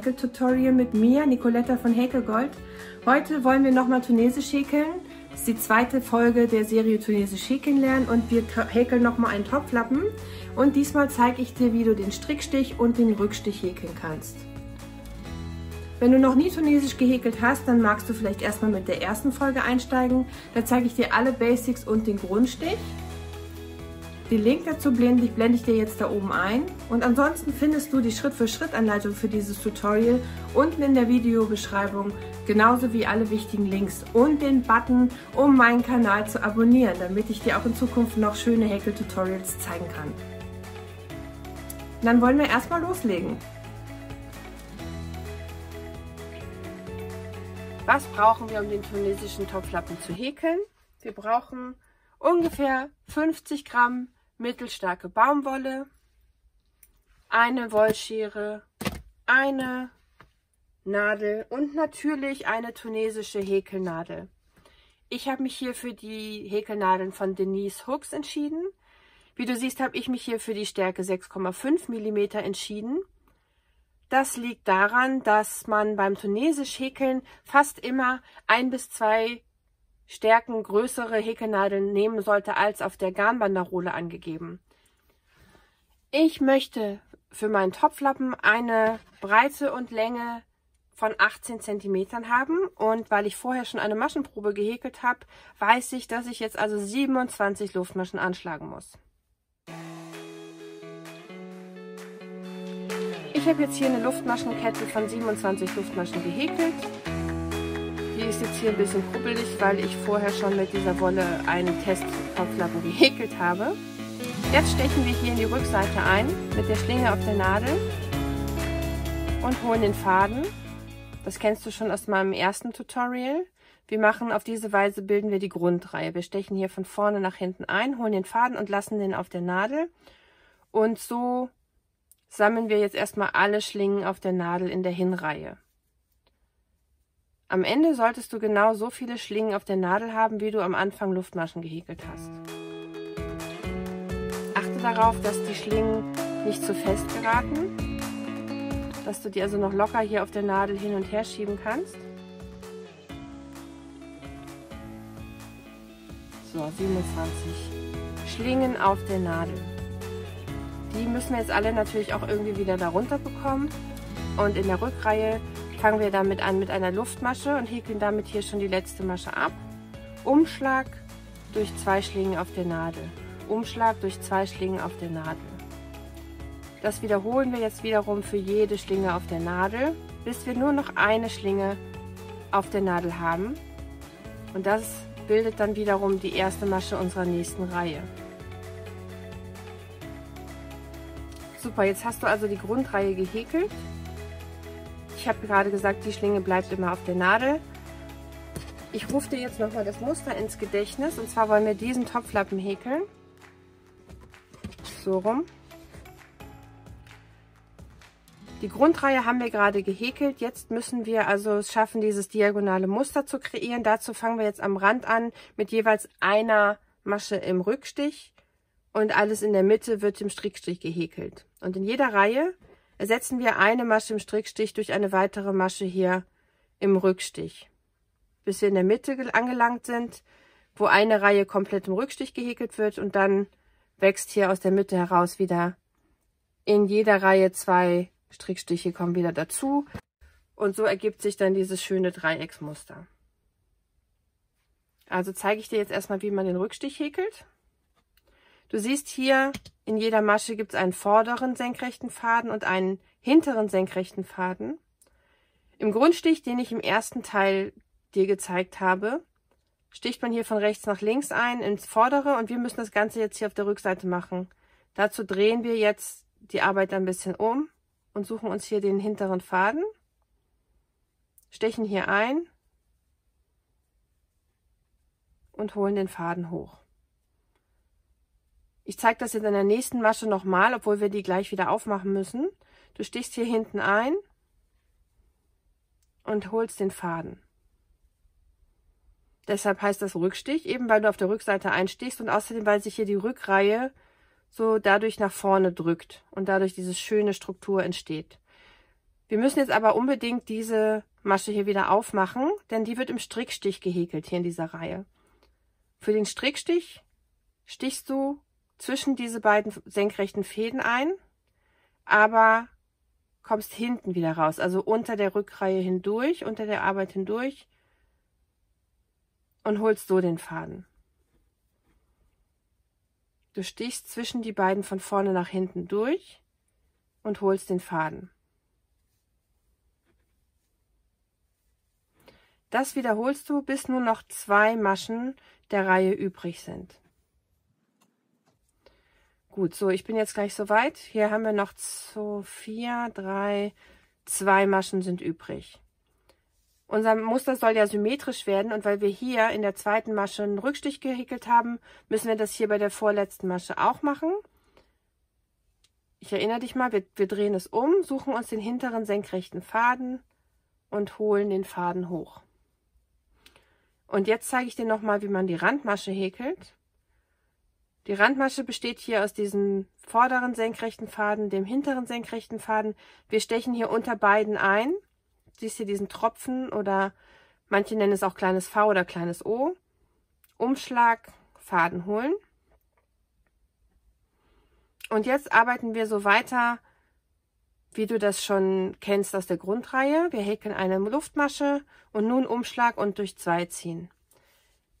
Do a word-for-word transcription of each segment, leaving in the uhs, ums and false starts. Häkel-Tutorial mit mir, Nicoletta von Häkelgold. Heute wollen wir nochmal Tunesisch häkeln. Das ist die zweite Folge der Serie Tunesisch häkeln lernen und wir häkeln nochmal einen Topflappen. Und diesmal zeige ich dir, wie du den Strickstich und den Rückstich häkeln kannst. Wenn du noch nie Tunesisch gehäkelt hast, dann magst du vielleicht erstmal mit der ersten Folge einsteigen. Da zeige ich dir alle Basics und den Grundstich. Den Link dazu blende ich, blende ich dir jetzt da oben ein. Und ansonsten findest du die Schritt-für-Schritt-Anleitung für dieses Tutorial unten in der Videobeschreibung, genauso wie alle wichtigen Links und den Button, um meinen Kanal zu abonnieren, damit ich dir auch in Zukunft noch schöne Häkel-Tutorials zeigen kann. Und dann wollen wir erstmal loslegen. Was brauchen wir, um den tunesischen Topflappen zu häkeln? Wir brauchen ungefähr fünfzig Gramm mittelstarke Baumwolle, eine Wollschere, eine Nadel und natürlich eine tunesische Häkelnadel. Ich habe mich hier für die Häkelnadeln von Denise Hooks entschieden. Wie du siehst, habe ich mich hier für die Stärke sechs Komma fünf Millimeter entschieden. Das liegt daran, dass man beim tunesisch Häkeln fast immer ein bis zwei Stärken größere Häkelnadeln nehmen sollte als auf der Garnbanderole angegeben. Ich möchte für meinen Topflappen eine Breite und Länge von achtzehn Zentimeter haben und weil ich vorher schon eine Maschenprobe gehäkelt habe, weiß ich, dass ich jetzt also siebenundzwanzig Luftmaschen anschlagen muss. Ich habe jetzt hier eine Luftmaschenkette von siebenundzwanzig Luftmaschen gehäkelt. Die ist jetzt hier ein bisschen kuppelig, weil ich vorher schon mit dieser Wolle einen Test-Topflappen gehäkelt habe. Jetzt stechen wir hier in die Rückseite ein mit der Schlinge auf der Nadel und holen den Faden. Das kennst du schon aus meinem ersten Tutorial. Wir machen auf diese Weise, bilden wir die Grundreihe. Wir stechen hier von vorne nach hinten ein, holen den Faden und lassen den auf der Nadel. Und so sammeln wir jetzt erstmal alle Schlingen auf der Nadel in der Hinreihe. Am Ende solltest du genau so viele Schlingen auf der Nadel haben, wie du am Anfang Luftmaschen gehäkelt hast. Achte darauf, dass die Schlingen nicht zu fest geraten, dass du die also noch locker hier auf der Nadel hin und her schieben kannst. So, siebenundzwanzig Schlingen auf der Nadel. Die müssen wir jetzt alle natürlich auch irgendwie wieder darunter bekommen und in der Rückreihe fangen wir damit an mit einer Luftmasche und häkeln damit hier schon die letzte Masche ab. Umschlag durch zwei Schlingen auf der Nadel. Umschlag durch zwei Schlingen auf der Nadel. Das wiederholen wir jetzt wiederum für jede Schlinge auf der Nadel, bis wir nur noch eine Schlinge auf der Nadel haben. Und das bildet dann wiederum die erste Masche unserer nächsten Reihe. Super, jetzt hast du also die Grundreihe gehäkelt. Ich habe gerade gesagt, die Schlinge bleibt immer auf der Nadel. Ich rufe dir jetzt nochmal das Muster ins Gedächtnis. Und zwar wollen wir diesen Topflappen häkeln. So rum. Die Grundreihe haben wir gerade gehäkelt. Jetzt müssen wir also es schaffen, dieses diagonale Muster zu kreieren. Dazu fangen wir jetzt am Rand an mit jeweils einer Masche im Rückstich. Und alles in der Mitte wird im Strickstich gehäkelt. Und in jeder Reihe ersetzen wir eine Masche im Strickstich durch eine weitere Masche hier im Rückstich, bis wir in der Mitte angelangt sind, wo eine Reihe komplett im Rückstich gehäkelt wird und dann wächst hier aus der Mitte heraus wieder in jeder Reihe zwei Strickstiche kommen wieder dazu und so ergibt sich dann dieses schöne Dreiecksmuster. Also zeige ich dir jetzt erstmal, wie man den Rückstich häkelt. Du siehst hier, in jeder Masche gibt es einen vorderen senkrechten Faden und einen hinteren senkrechten Faden. Im Grundstich, den ich im ersten Teil dir gezeigt habe, sticht man hier von rechts nach links ein ins vordere und wir müssen das Ganze jetzt hier auf der Rückseite machen. Dazu drehen wir jetzt die Arbeit ein bisschen um und suchen uns hier den hinteren Faden, stechen hier ein und holen den Faden hoch. Ich zeige das jetzt in der nächsten Masche nochmal, obwohl wir die gleich wieder aufmachen müssen. Du stichst hier hinten ein und holst den Faden. Deshalb heißt das Rückstich, eben weil du auf der Rückseite einstichst und außerdem, weil sich hier die Rückreihe so dadurch nach vorne drückt und dadurch diese schöne Struktur entsteht. Wir müssen jetzt aber unbedingt diese Masche hier wieder aufmachen, denn die wird im Strickstich gehäkelt hier in dieser Reihe. Für den Strickstich stichst du zwischen diese beiden senkrechten Fäden ein, aber kommst hinten wieder raus, also unter der Rückreihe hindurch, unter der Arbeit hindurch und holst so den Faden. Du stichst zwischen die beiden von vorne nach hinten durch und holst den Faden. Das wiederholst du, bis nur noch zwei Maschen der Reihe übrig sind. Gut, so, ich bin jetzt gleich soweit. Hier haben wir noch so vier, drei, zwei Maschen sind übrig. Unser Muster soll ja symmetrisch werden und weil wir hier in der zweiten Masche einen Rückstich gehäkelt haben, müssen wir das hier bei der vorletzten Masche auch machen. Ich erinnere dich mal, wir, wir drehen es um, suchen uns den hinteren senkrechten Faden und holen den Faden hoch. Und jetzt zeige ich dir nochmal, wie man die Randmasche häkelt. Die Randmasche besteht hier aus diesem vorderen senkrechten Faden, dem hinteren senkrechten Faden. Wir stechen hier unter beiden ein. Siehst hier diesen Tropfen oder manche nennen es auch kleines V oder kleines O. Umschlag, Faden holen. Und jetzt arbeiten wir so weiter, wie du das schon kennst aus der Grundreihe. Wir häkeln eine Luftmasche und nun Umschlag und durch zwei ziehen.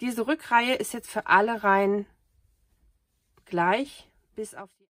Diese Rückreihe ist jetzt für alle Reihen gleich bis auf die.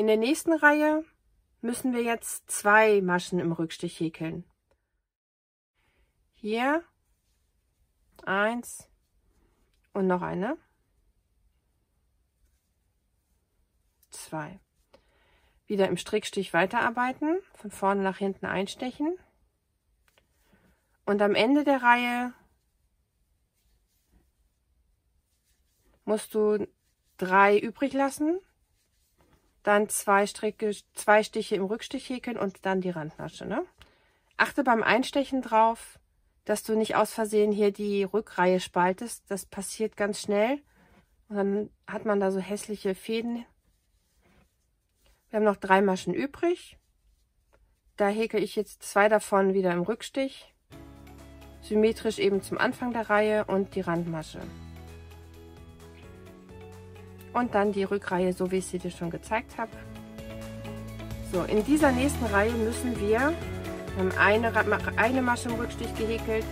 In der nächsten Reihe müssen wir jetzt zwei Maschen im Rückstich häkeln. Hier eins und noch eine. Zwei. Wieder im Strickstich weiterarbeiten, von vorne nach hinten einstechen. Und am Ende der Reihe musst du drei übrig lassen, dann zwei Stricke, zwei Stiche im Rückstich häkeln und dann die Randmasche, ne? Achte beim Einstechen drauf, dass du nicht aus Versehen hier die Rückreihe spaltest. Das passiert ganz schnell und dann hat man da so hässliche Fäden. Wir haben noch drei Maschen übrig. Da häkel ich jetzt zwei davon wieder im Rückstich, symmetrisch eben zum Anfang der Reihe und die Randmasche. Und dann die Rückreihe, so wie ich sie dir schon gezeigt habe. So, in dieser nächsten Reihe müssen wir, wir haben eine, eine Masche im Rückstich gehäkelt,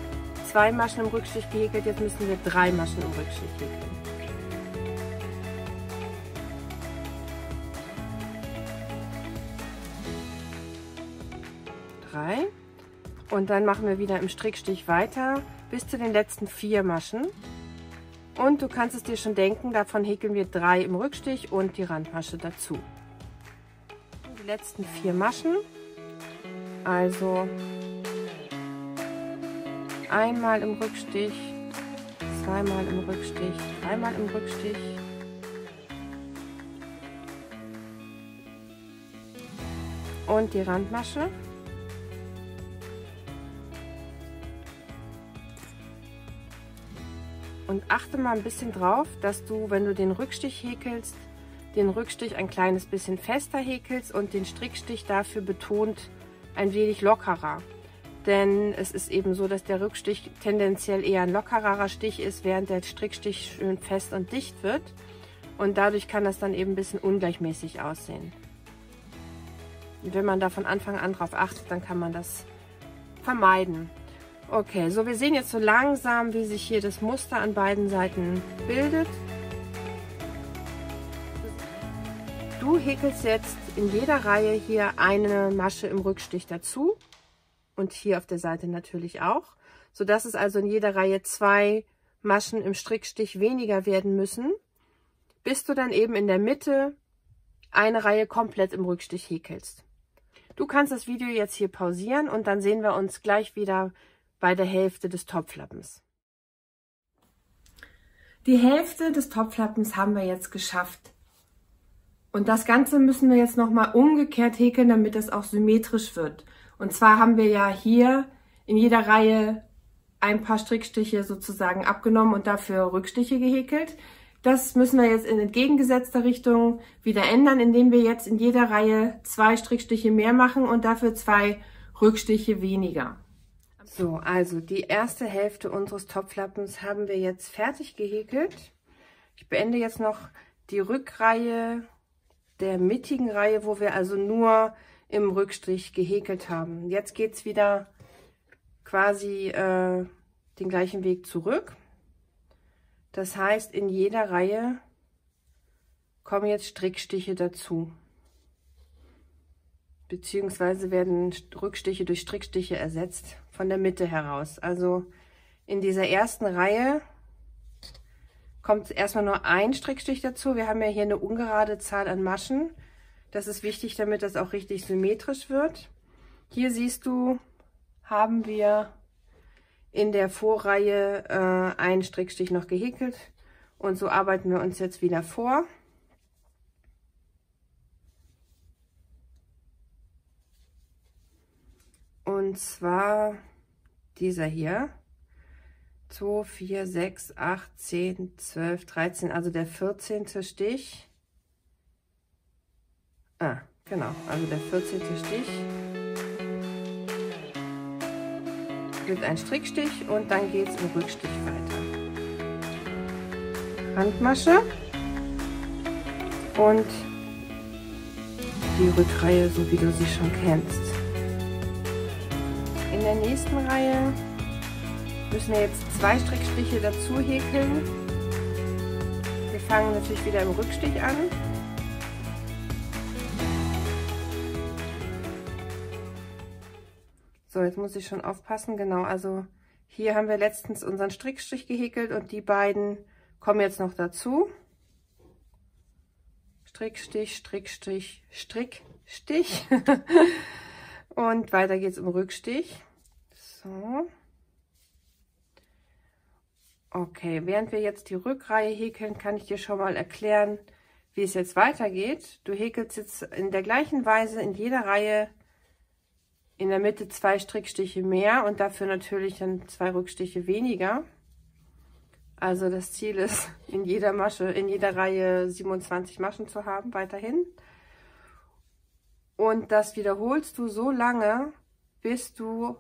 zwei Maschen im Rückstich gehäkelt, jetzt müssen wir drei Maschen im Rückstich häkeln. Und dann machen wir wieder im Strickstich weiter bis zu den letzten vier Maschen. Und du kannst es dir schon denken, davon häkeln wir drei im Rückstich und die Randmasche dazu. Die letzten vier Maschen. Also einmal im Rückstich, zweimal im Rückstich, dreimal im Rückstich. Und die Randmasche. Und achte mal ein bisschen drauf, dass du, wenn du den Rückstich häkelst, den Rückstich ein kleines bisschen fester häkelst und den Strickstich dafür betont ein wenig lockerer. Denn es ist eben so, dass der Rückstich tendenziell eher ein lockerer Stich ist, während der Strickstich schön fest und dicht wird. Und dadurch kann das dann eben ein bisschen ungleichmäßig aussehen. Und wenn man da von Anfang an drauf achtet, dann kann man das vermeiden. Okay, so wir sehen jetzt so langsam, wie sich hier das Muster an beiden Seiten bildet. Du häkelst jetzt in jeder Reihe hier eine Masche im Rückstich dazu und hier auf der Seite natürlich auch, sodass es also in jeder Reihe zwei Maschen im Strickstich weniger werden müssen, bis du dann eben in der Mitte eine Reihe komplett im Rückstich häkelst. Du kannst das Video jetzt hier pausieren und dann sehen wir uns gleich wieder bei der Hälfte des Topflappens. Die Hälfte des Topflappens haben wir jetzt geschafft. Und das Ganze müssen wir jetzt nochmal umgekehrt häkeln, damit es auch symmetrisch wird. Und zwar haben wir ja hier in jeder Reihe ein paar Strickstiche sozusagen abgenommen und dafür Rückstiche gehäkelt. Das müssen wir jetzt in entgegengesetzter Richtung wieder ändern, indem wir jetzt in jeder Reihe zwei Strickstiche mehr machen und dafür zwei Rückstiche weniger. So, also die erste Hälfte unseres Topflappens haben wir jetzt fertig gehäkelt. Ich beende jetzt noch die Rückreihe der mittigen Reihe, wo wir also nur im Rückstrich gehäkelt haben. Jetzt geht es wieder quasi äh, den gleichen Weg zurück. Das heißt, in jeder Reihe kommen jetzt Strickstiche dazu, beziehungsweise werden Rückstiche durch Strickstiche ersetzt von der Mitte heraus. Also in dieser ersten Reihe kommt erstmal nur ein Strickstich dazu. Wir haben ja hier eine ungerade Zahl an Maschen. Das ist wichtig, damit das auch richtig symmetrisch wird. Hier siehst du, haben wir in der Vorreihe äh, einen Strickstich noch gehäkelt und so arbeiten wir uns jetzt wieder vor. Und zwar dieser hier, zwei, vier, sechs, acht, zehn, zwölf, dreizehn, also der vierzehnte Stich. Ah, genau, also der vierzehnte Stich. Mit einem Strickstich und dann geht es im Rückstich weiter. Randmasche und die Rückreihe, so wie du sie schon kennst. In der nächsten Reihe müssen wir jetzt zwei Strickstiche dazu häkeln. Wir fangen natürlich wieder im Rückstich an. So, jetzt muss ich schon aufpassen, genau, also hier haben wir letztens unseren Strickstrich gehäkelt und die beiden kommen jetzt noch dazu. Strickstich, Strickstrich, Strickstich und weiter geht's im Rückstich. So. Okay, während wir jetzt die Rückreihe häkeln, kann ich dir schon mal erklären, wie es jetzt weitergeht. Du häkelst jetzt in der gleichen Weise in jeder Reihe in der Mitte zwei Strickstiche mehr und dafür natürlich dann zwei Rückstiche weniger. Also das Ziel ist, in jeder Masche, in jeder Reihe siebenundzwanzig Maschen zu haben, weiterhin. Und das wiederholst du so lange, bis du,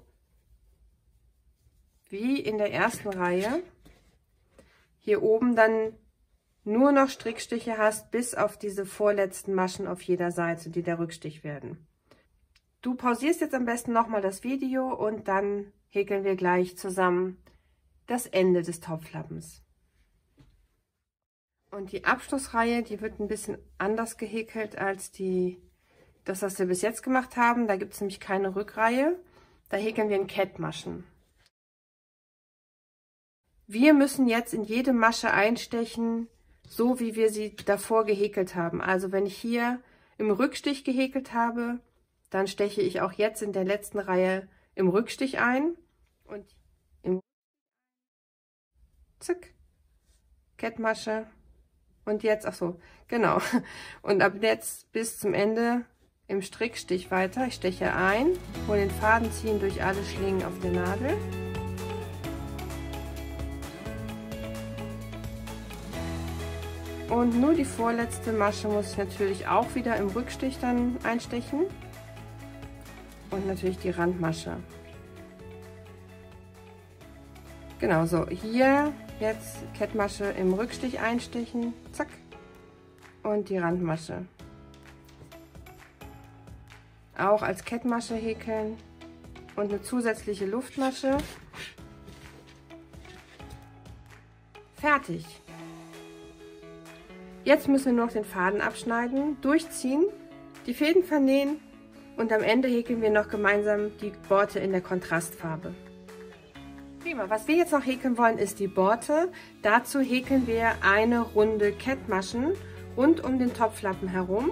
wie in der ersten Reihe, hier oben dann nur noch Strickstiche hast, bis auf diese vorletzten Maschen auf jeder Seite, die der Rückstich werden. Du pausierst jetzt am besten nochmal das Video und dann häkeln wir gleich zusammen das Ende des Topflappens. Und die Abschlussreihe, die wird ein bisschen anders gehäkelt als die, das, was wir bis jetzt gemacht haben. Da gibt es nämlich keine Rückreihe. Da häkeln wir in Kettmaschen. Wir müssen jetzt in jede Masche einstechen, so wie wir sie davor gehäkelt haben. Also wenn ich hier im Rückstich gehäkelt habe, dann steche ich auch jetzt in der letzten Reihe im Rückstich ein und im Zick, Kettmasche und jetzt, ach so, genau, und ab jetzt bis zum Ende im Strickstich weiter. Ich steche ein, hole den Faden, ziehen durch alle Schlingen auf der Nadel. Und nur die vorletzte Masche muss ich natürlich auch wieder im Rückstich dann einstechen. Und natürlich die Randmasche. Genau so, hier jetzt Kettmasche im Rückstich einstechen, zack, und die Randmasche. Auch als Kettmasche häkeln und eine zusätzliche Luftmasche. Fertig. Jetzt müssen wir nur noch den Faden abschneiden, durchziehen, die Fäden vernähen. Und am Ende häkeln wir noch gemeinsam die Borte in der Kontrastfarbe. Prima, was wir jetzt noch häkeln wollen, ist die Borte. Dazu häkeln wir eine Runde Kettmaschen rund um den Topflappen herum.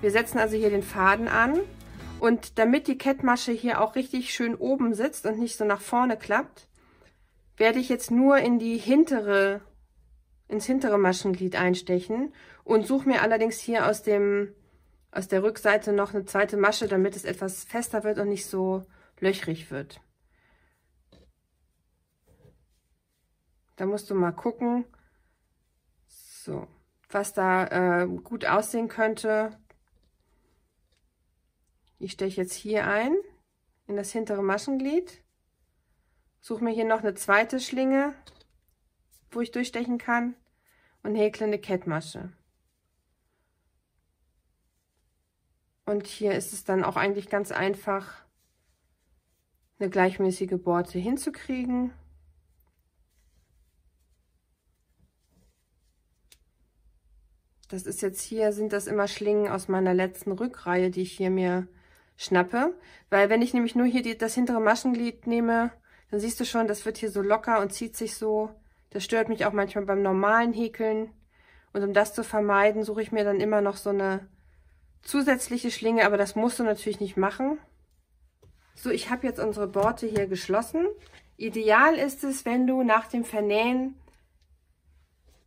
Wir setzen also hier den Faden an. Und damit die Kettmasche hier auch richtig schön oben sitzt und nicht so nach vorne klappt, werde ich jetzt nur in die hintere, ins hintere Maschenglied einstechen und suche mir allerdings hier aus dem aus der Rückseite noch eine zweite Masche, damit es etwas fester wird und nicht so löchrig wird. Da musst du mal gucken, So, was da äh, gut aussehen könnte, ich steche jetzt hier ein, in das hintere Maschenglied, suche mir hier noch eine zweite Schlinge, wo ich durchstechen kann und häkle eine Kettmasche. Und hier ist es dann auch eigentlich ganz einfach, eine gleichmäßige Borte hinzukriegen. Das ist jetzt hier, sind das immer Schlingen aus meiner letzten Rückreihe, die ich hier mir schnappe. Weil wenn ich nämlich nur hier die, das hintere Maschenglied nehme, dann siehst du schon, das wird hier so locker und zieht sich so. Das stört mich auch manchmal beim normalen Häkeln. Und um das zu vermeiden, suche ich mir dann immer noch so eine zusätzliche Schlinge, aber das musst du natürlich nicht machen. So, ich habe jetzt unsere Borte hier geschlossen. Ideal ist es, wenn du nach dem Vernähen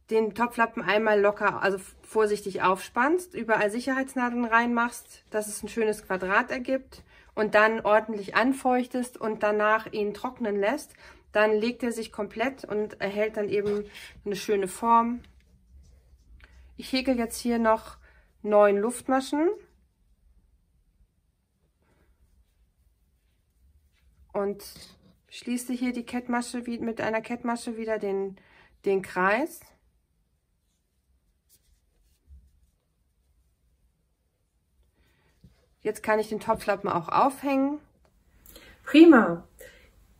den Topflappen einmal locker, also vorsichtig aufspannst, überall Sicherheitsnadeln reinmachst, dass es ein schönes Quadrat ergibt und dann ordentlich anfeuchtest und danach ihn trocknen lässt. Dann legt er sich komplett und erhält dann eben eine schöne Form. Ich häkel jetzt hier noch neun Luftmaschen. Und schließe hier die Kettmasche mit einer Kettmasche wieder den, den Kreis. Jetzt kann ich den Topflappen auch aufhängen. Prima!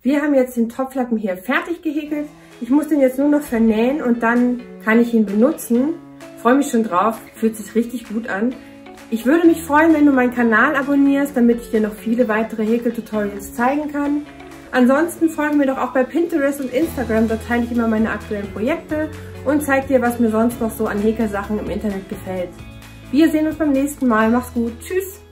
Wir haben jetzt den Topflappen hier fertig gehäkelt. Ich muss den jetzt nur noch vernähen und dann kann ich ihn benutzen. Ich freue mich schon drauf, fühlt sich richtig gut an. Ich würde mich freuen, wenn du meinen Kanal abonnierst, damit ich dir noch viele weitere Häkel-Tutorials zeigen kann. Ansonsten folge mir doch auch bei Pinterest und Instagram, da teile ich immer meine aktuellen Projekte und zeige dir, was mir sonst noch so an Häkelsachen im Internet gefällt. Wir sehen uns beim nächsten Mal, mach's gut, tschüss!